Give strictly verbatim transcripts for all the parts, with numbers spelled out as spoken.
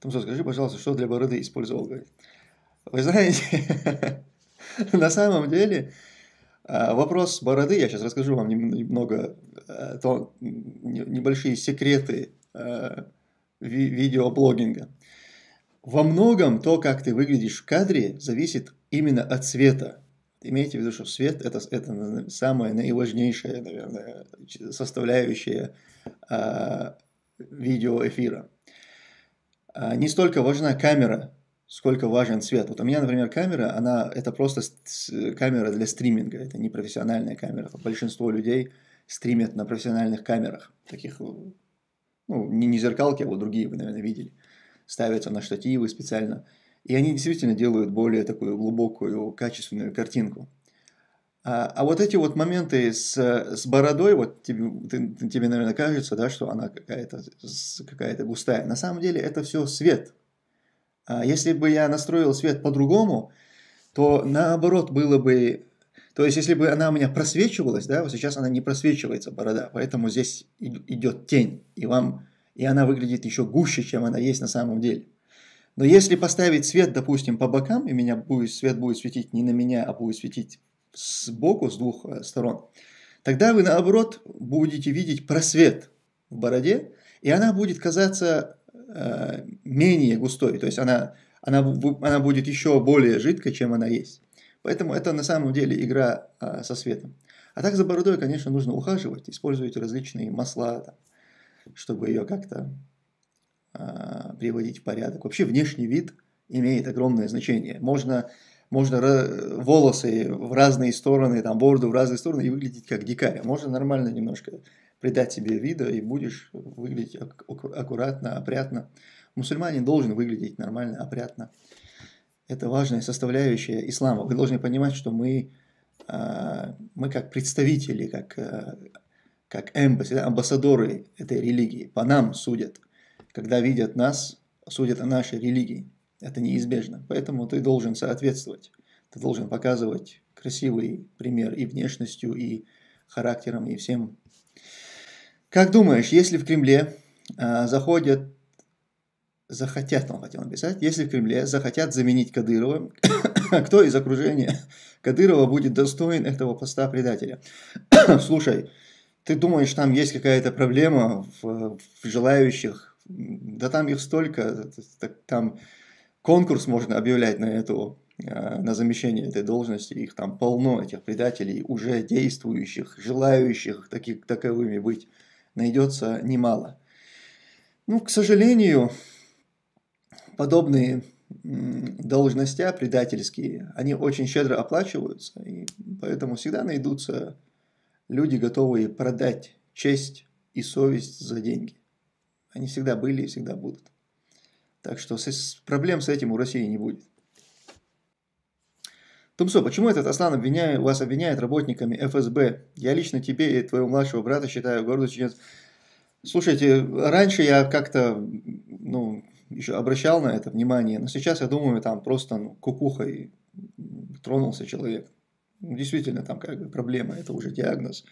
Тумсо, скажи, пожалуйста, что для бороды использовал? Вы знаете, на самом деле вопрос бороды, я сейчас расскажу вам немного, то, небольшие секреты видеоблогинга. Во многом то, как ты выглядишь в кадре, зависит именно от цвета. Имейте в виду, что свет – это, это самая наиважнейшая, наверное, составляющая а, видеоэфира. А, не столько важна камера, сколько важен цвет. Вот у меня, например, камера, она это просто камера для стриминга, это не профессиональная камера. Большинство людей стримят на профессиональных камерах, таких, ну, не, не зеркалки, а вот другие вы, наверное, видели. Ставятся на штативы специально. И они действительно делают более такую глубокую, качественную картинку. А, а вот эти вот моменты с, с бородой, вот тебе, ты, тебе, наверное, кажется, да, что она какая-то какая-то густая. На самом деле это все свет. А если бы я настроил свет по-другому, то наоборот было бы... То есть, если бы она у меня просвечивалась, да, вот сейчас она не просвечивается, борода, поэтому здесь идет тень, и, вам, и она выглядит еще гуще, чем она есть на самом деле. Но если поставить свет, допустим, по бокам, и меня будет, свет будет светить не на меня, а будет светить сбоку, с двух сторон, тогда вы, наоборот, будете видеть просвет в бороде, и она будет казаться э, менее густой, то есть она, она, она будет еще более жидкой, чем она есть. Поэтому это на самом деле игра э, со светом. А так за бородой, конечно, нужно ухаживать, использовать различные масла, там, чтобы ее как-то... приводить в порядок. Вообще внешний вид имеет огромное значение. Можно, можно волосы в разные стороны, там, бороду в разные стороны и выглядеть как дикарь. Можно нормально немножко придать себе вида и будешь выглядеть аккуратно, опрятно. Мусульманин должен выглядеть нормально, опрятно. Это важная составляющая ислама. Вы должны понимать, что мы, мы как представители, как, как эмбасс, амбассадоры этой религии, по нам судят. Когда видят нас, судят о нашей религии. Это неизбежно. Поэтому ты должен соответствовать. Ты должен показывать красивый пример и внешностью, и характером, и всем. Как думаешь, если в Кремле а, заходят, захотят, он хотел написать, если в Кремле захотят заменить Кадырова, кто из окружения Кадырова будет достоин этого поста предателя? Слушай, ты думаешь, там есть какая-то проблема в, в желающих? Да там их столько, там конкурс можно объявлять на, эту, на замещение этой должности, их там полно, этих предателей, уже действующих, желающих таких, таковыми быть, найдется немало. Ну, к сожалению, подобные должности предательские, они очень щедро оплачиваются, и поэтому всегда найдутся люди, готовые продать честь и совесть за деньги. Они всегда были и всегда будут. Так что проблем с этим у России не будет. Тумсо, почему этот Аслан обвиняет, вас обвиняет работниками эф эс бэ? Я лично тебе и твоего младшего брата считаю гордым чеченцем. Слушайте, раньше я как-то ну, еще обращал на это внимание, но сейчас, я думаю, там просто ну, кукухой тронулся человек. Ну, действительно, там как бы проблема, это уже диагноз.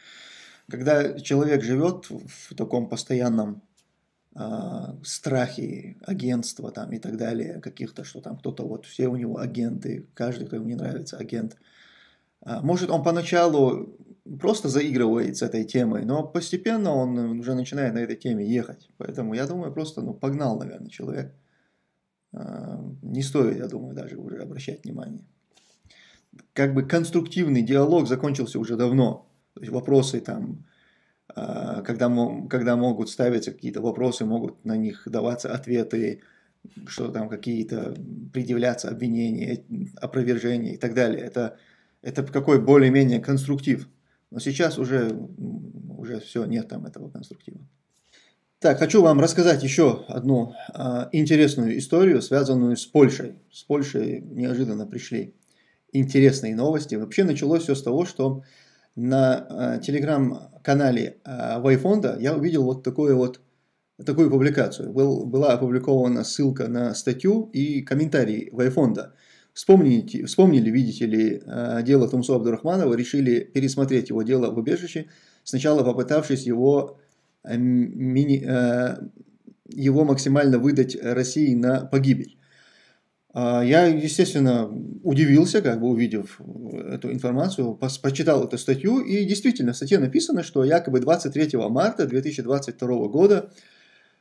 Когда человек живет в таком постоянном... страхи, агентства там и так далее, каких-то, что там кто-то, вот все у него агенты, каждый, кто ему не нравится, агент. Может, он поначалу просто заигрывает с этой темой, но постепенно он уже начинает на этой теме ехать. Поэтому, я думаю, просто ну, погнал, наверное, человек. Не стоит, я думаю, даже уже обращать внимание. Как бы конструктивный диалог закончился уже давно. То есть вопросы там... Когда, когда могут ставиться какие-то вопросы, могут на них даваться ответы, что там какие-то предъявляться обвинения, опровержения и так далее. Это, это какой более-менее конструктив. Но сейчас уже, уже все, нет там этого конструктива. Так, хочу вам рассказать еще одну а, интересную историю, связанную с Польшей. С Польшей неожиданно пришли интересные новости. Вообще началось все с того, что... На э, телеграм-канале э, Вайфонда я увидел вот, такое вот такую публикацию. Был, была опубликована ссылка на статью и комментарий Вайфонда. Вспомните, вспомнили, видите ли, э, дело Тумсо Абдурахманова, решили пересмотреть его дело в убежище, сначала попытавшись его э, мини, э, его максимально выдать России на погибель. Я, естественно, удивился, как бы увидев эту информацию, прочитал эту статью, и действительно в статье написано, что якобы двадцать третьего марта две тысячи двадцать второго года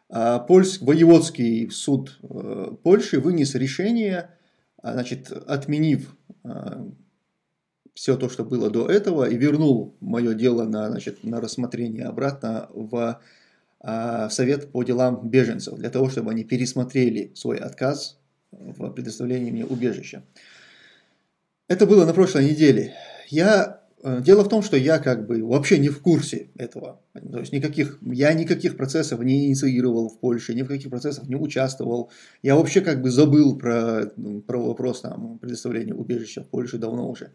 Польск, Воеводский суд Польши вынес решение, значит, отменив все то, что было до этого, и вернул мое дело на, значит, на рассмотрение обратно в, в Совет по делам беженцев, для того, чтобы они пересмотрели свой отказ в предоставлении мне убежища. Это было на прошлой неделе. Я... Дело в том, что я как бы вообще не в курсе этого. То есть никаких, я никаких процессов не инициировал в Польше, ни в каких процессах не участвовал. Я вообще как бы забыл про, про вопрос там, предоставления убежища в Польше давно уже.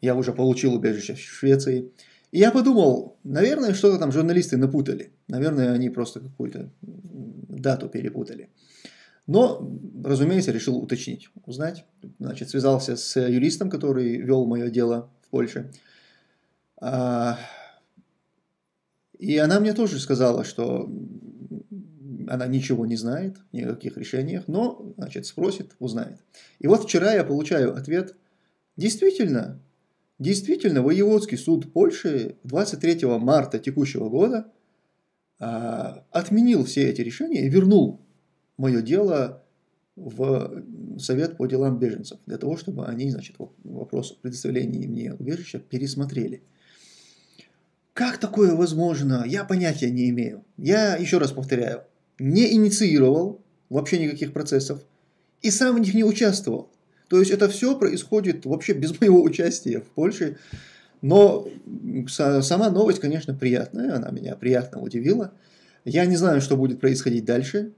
Я уже получил убежище в Швеции. И я подумал, наверное, что-то там журналисты напутали. Наверное, они просто какую-то дату перепутали. Но, разумеется, решил уточнить, узнать. Значит, связался с юристом, который вел мое дело в Польше. И она мне тоже сказала, что она ничего не знает, ни о каких решениях, но, значит, спросит, узнает. И вот вчера я получаю ответ. Действительно, действительно, Воеводский суд Польши двадцать третьего марта текущего года отменил все эти решения и вернул мое дело в Совет по делам беженцев, для того, чтобы они, значит, вопрос о предоставлении мне убежища пересмотрели. Как такое возможно? Я понятия не имею. Я, еще раз повторяю, не инициировал вообще никаких процессов и сам в них не участвовал. То есть это все происходит вообще без моего участия в Польше. Но сама новость, конечно, приятная, она меня приятно удивила. Я не знаю, что будет происходить дальше.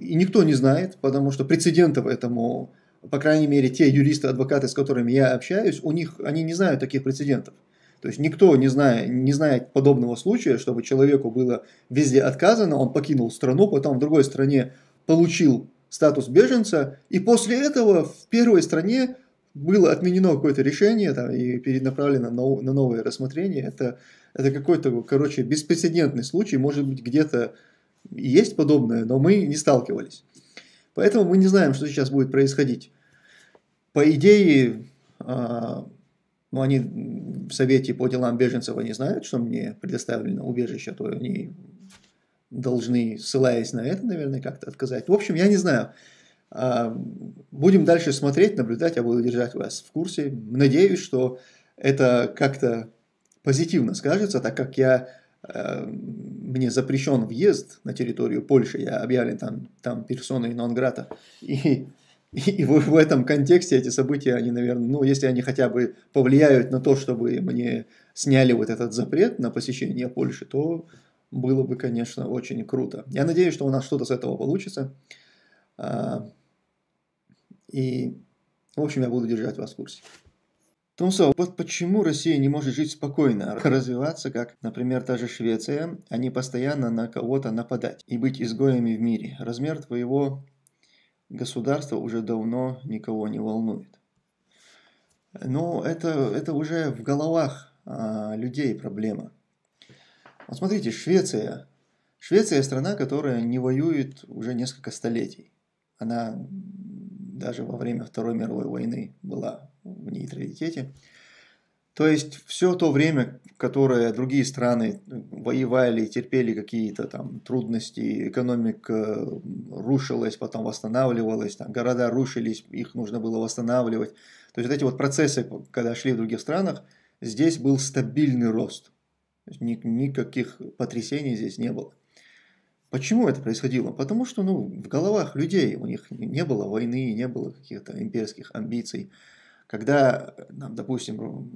И никто не знает, потому что прецедентов этому, по крайней мере, те юристы-адвокаты, с которыми я общаюсь, у них, они не знают таких прецедентов. То есть никто не знает, не знает подобного случая, чтобы человеку было везде отказано, он покинул страну, потом в другой стране получил статус беженца, и после этого в первой стране было отменено какое-то решение там, и перенаправлено на, на новое рассмотрение. Это, это какой-то, короче, беспрецедентный случай, может быть, где-то есть подобное, но мы не сталкивались. Поэтому мы не знаем, что сейчас будет происходить. По идее, ну, они в Совете по делам беженцев, они знают, что мне предоставлено убежище, то они должны, ссылаясь на это, наверное, как-то отказать. В общем, я не знаю. Будем дальше смотреть, наблюдать, я буду держать вас в курсе. Надеюсь, что это как-то позитивно скажется, так как я... мне запрещен въезд на территорию Польши, я объявлен там, там персоной нон-грата. И, и, и в, в этом контексте эти события, они, наверное, ну, если они хотя бы повлияют на то, чтобы мне сняли вот этот запрет на посещение Польши, то было бы, конечно, очень круто. Я надеюсь, что у нас что-то с этого получится. И, в общем, я буду держать вас в курсе. Тумсо, вот почему Россия не может жить спокойно, развиваться, как, например, та же Швеция, а не постоянно на кого-то нападать и быть изгоями в мире. Размер твоего государства уже давно никого не волнует. Ну, это, это уже в головах а, людей проблема. Вот смотрите, Швеция. Швеция страна, которая не воюет уже несколько столетий. Она даже во время Второй мировой войны была в нейтралитете. То есть все то время, которое другие страны воевали, терпели какие-то там трудности, экономика рушилась, потом восстанавливалась, там, города рушились, их нужно было восстанавливать. То есть вот эти вот процессы, когда шли в других странах, здесь был стабильный рост. То есть никаких потрясений здесь не было. Почему это происходило? Потому что ну, в головах людей у них не было войны, не было каких-то имперских амбиций. Когда, допустим,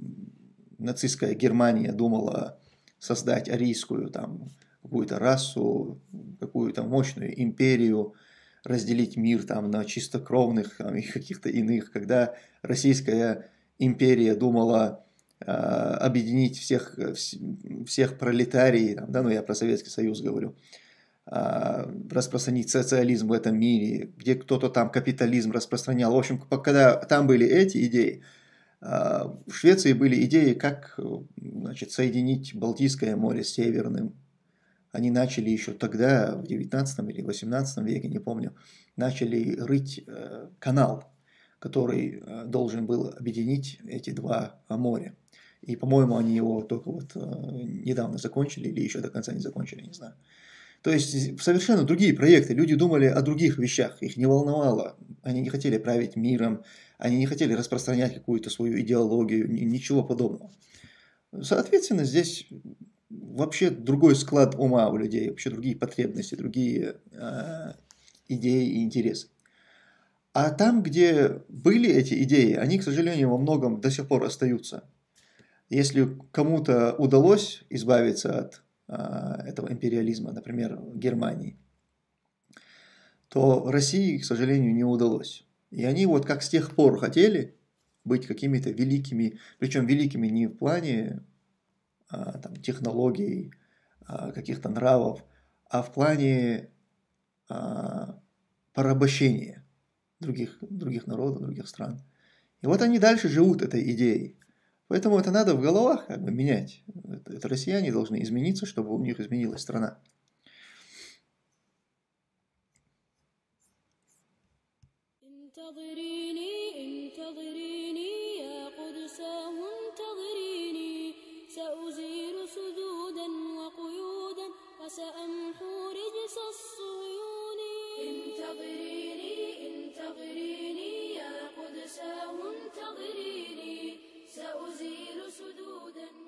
нацистская Германия думала создать арийскую там, какую-то расу, какую-то мощную империю, разделить мир там, на чистокровных там, и каких-то иных, когда Российская империя думала э, объединить всех, всех пролетарий, там, да, ну я про Советский Союз говорю, распространить социализм в этом мире, где кто-то там капитализм распространял. В общем, когда там были эти идеи, в Швеции были идеи, как, значит, соединить Балтийское море с Северным Они начали еще тогда, в девятнадцатом или восемнадцатом веке, не помню, начали рыть канал, который должен был объединить эти два моря. И, по-моему, они его только вот недавно закончили или еще до конца не закончили, не знаю. То есть совершенно другие проекты. Люди думали о других вещах, их не волновало. Они не хотели править миром, они не хотели распространять какую-то свою идеологию, ничего подобного. Соответственно, здесь вообще другой склад ума у людей, вообще другие потребности, другие э, идеи и интересы. А там, где были эти идеи, они, к сожалению, во многом до сих пор остаются. Если кому-то удалось избавиться от этого империализма, например, Германии, то России, к сожалению, не удалось. И они вот как с тех пор хотели быть какими-то великими, причем великими не в плане а, там, технологий, а, каких-то нравов, а в плане а, порабощения других, других народов, других стран. И вот они дальше живут этой идеей. Поэтому это надо в головах как бы менять. Это, это россияне должны измениться, чтобы у них изменилась страна. سأزيل سدودا